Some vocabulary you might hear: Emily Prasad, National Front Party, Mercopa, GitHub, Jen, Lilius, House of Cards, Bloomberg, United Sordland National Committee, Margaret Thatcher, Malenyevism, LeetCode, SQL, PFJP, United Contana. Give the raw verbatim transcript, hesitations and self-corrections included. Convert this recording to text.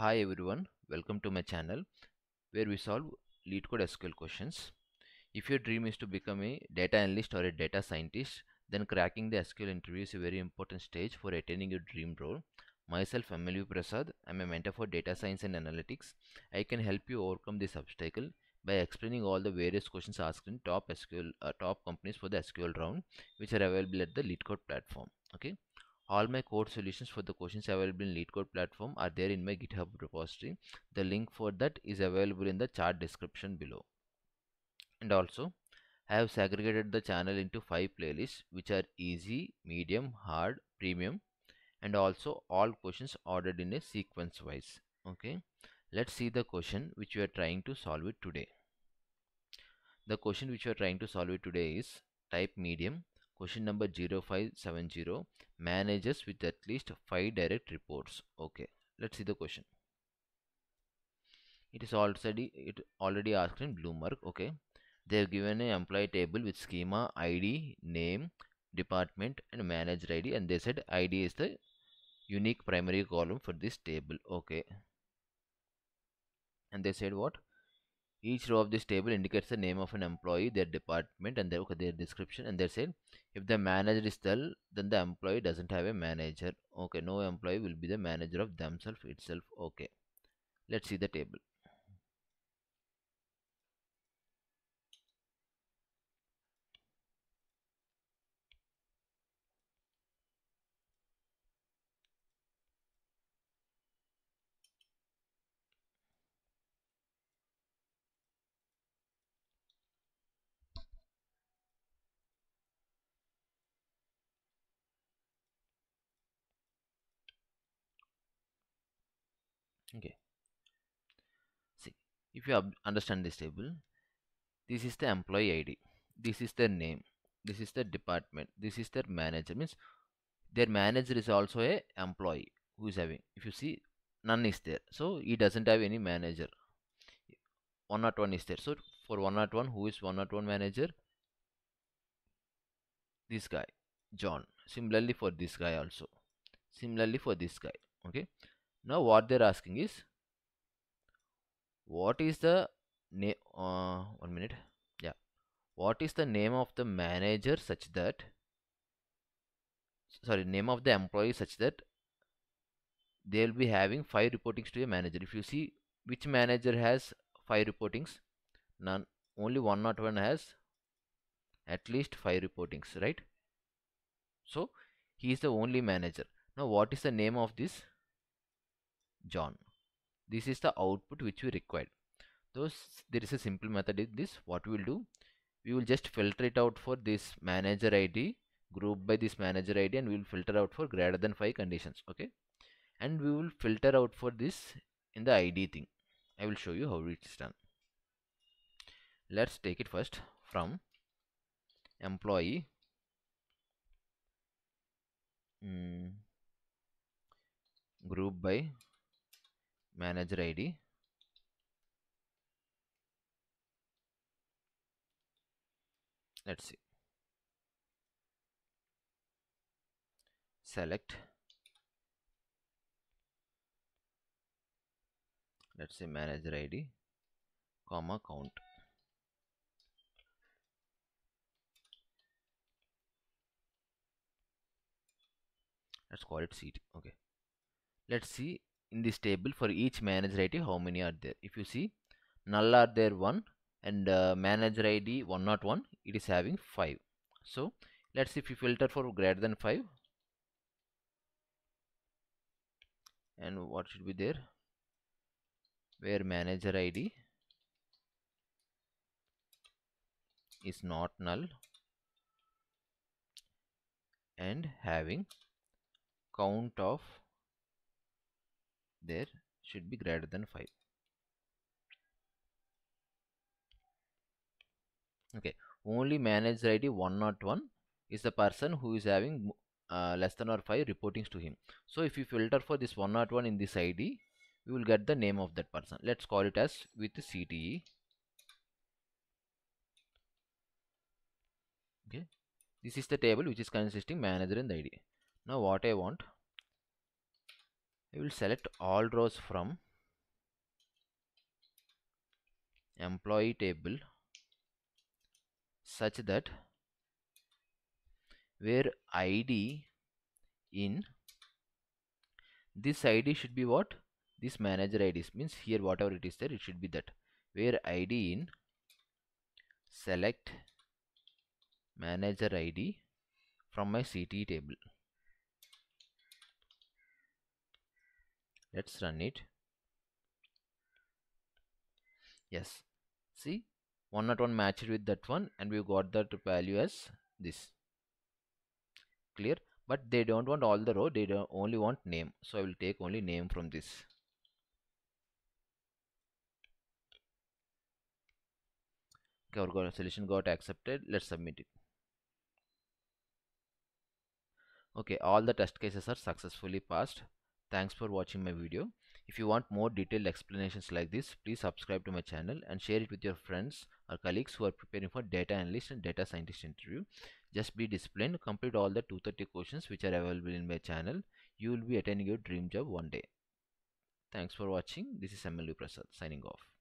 Hi everyone, welcome to my channel where we solve LeetCode S Q L questions. If your dream is to become a data analyst or a data scientist, then cracking the S Q L interview is a very important stage for attaining your dream role. Myself, Emily Prasad, I am a mentor for data science and analytics. I can help you overcome this obstacle by explaining all the various questions asked in top S Q L uh, top companies for the S Q L round, which are available at the LeetCode platform. Okay. All my code solutions for the questions available in LeetCode platform are there in my GitHub repository. The link for that is available in the chart description below. And also, I have segregated the channel into five playlists, which are easy, medium, hard, premium, and also all questions ordered in a sequence wise. Okay, let's see the question which we are trying to solve it today. The question which we are trying to solve it today is type medium. Question number zero five seven zero, managers with at least five direct reports. Okay, let's see the question. It is already it already asked in Bloomberg. Okay, they are given an employee table with schema, I D, name, department, and manager I D, and they said I D is the unique primary column for this table. Okay, and they said what? Each row of this table indicates the name of an employee, their department, and their, okay, their description. And they said if the manager is dull, then the employee doesn't have a manager. Okay, no employee will be the manager of themselves itself. Okay, let's see the table. Okay, see, if you understand this table, this is the employee I D, this is their name, this is the department, this is their manager. Means their manager is also a employee who is having, if you see, none is there, so he doesn't have any manager. one oh one is there, so for one oh one, who is one oh one manager? This guy, John. Similarly for this guy also, similarly for this guy. Okay, now what they're asking is, what is the name, uh, one minute, yeah, what is the name of the manager such that, sorry, name of the employee such that they will be having five reportings to a manager. If you see, which manager has five reportings? None, only one oh one has at least five reportings, right? So he is the only manager. Now what is the name of this? John. This is the output which we required. Those, there is a simple method in this. What we will do, we will just filter it out for this manager I D, group by this manager I D, and we will filter out for greater than five conditions. Okay, and we will filter out for this in the I D thing. I will show you how it is done. Let's take it first from employee. Mm, group by manager I D, let's see, select, let's say manager I D, comma count. Let's call it seat. Okay, let's see in this table for each manager I D how many are there. If you see, null are there one, and uh, manager I D one oh one, it is having five. So let's see if you filter for greater than five, and what should be there, where manager I D is not null and having count of, there should be greater than five. Okay, only manager I D one oh one is the person who is having uh, less than or five reportings to him. So if you filter for this one oh one in this I D, you will get the name of that person. Let's call it as with C T E. Okay, this is the table which is consisting manager and the I D. Now what I want, I will select all rows from employee table such that where I D in this I D should be what? This manager I D means here whatever it is there, it should be that where I D in select manager I D from my C T table. Let's run it. Yes, see one zero one matched with that one and we got that value as this. Clear? But they don't want all the row, they don't only want name. So I will take only name from this. Okay, our solution got accepted. Let's submit it. Okay, all the test cases are successfully passed. Thanks for watching my video. If you want more detailed explanations like this, please subscribe to my channel and share it with your friends or colleagues who are preparing for data analyst and data scientist interview. Just be disciplined, complete all the two hundred thirty questions which are available in my channel. You will be attaining your dream job one day. Thanks for watching. This is Emily Prasad signing off.